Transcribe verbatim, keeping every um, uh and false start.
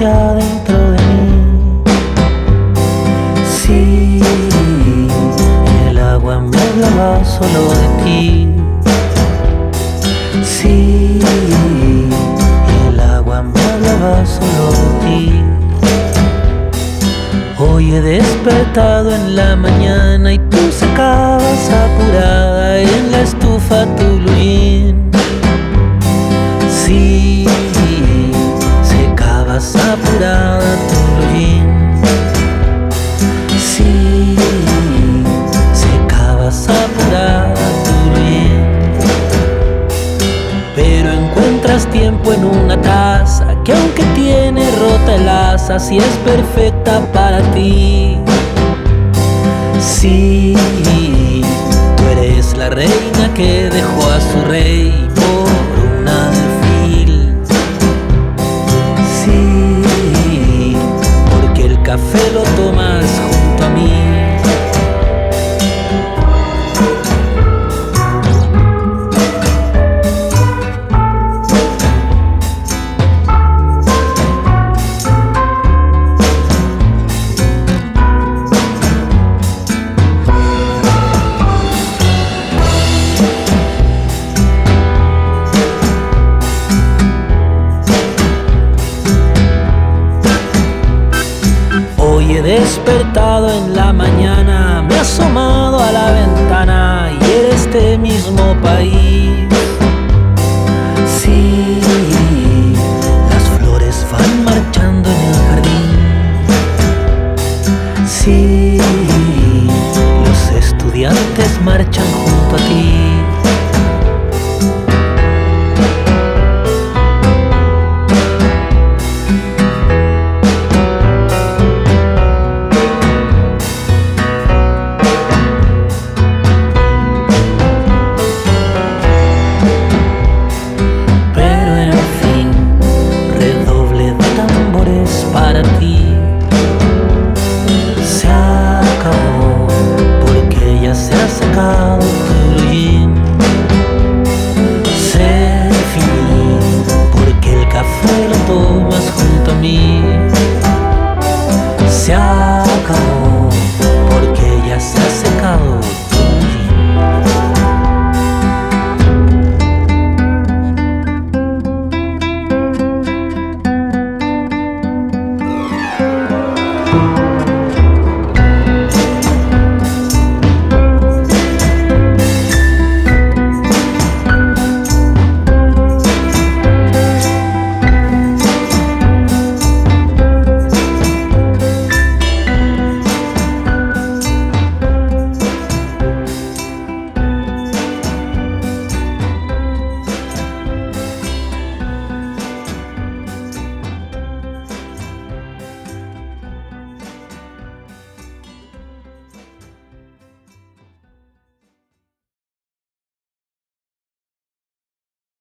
ya dentro de mí. Sí, el agua me hablaba solo de ti. Sí, el agua me hablaba solo de ti. Hoy he despertado en la mañana y tú sacabas apurada en la estufa tu luín. Sí, secabas apurada tu luín. Sí, secabas apurada tu luín. Pero encuentras tiempo en una taza que aunque tiene rota el asa, si es perfecta para ti. Sí, tú eres la reina que dejó a su rey por un alfil. Sí, porque el café lo tomas junto a mí. Despertado en la mañana, me he asomado a la ventana y eres este mismo país.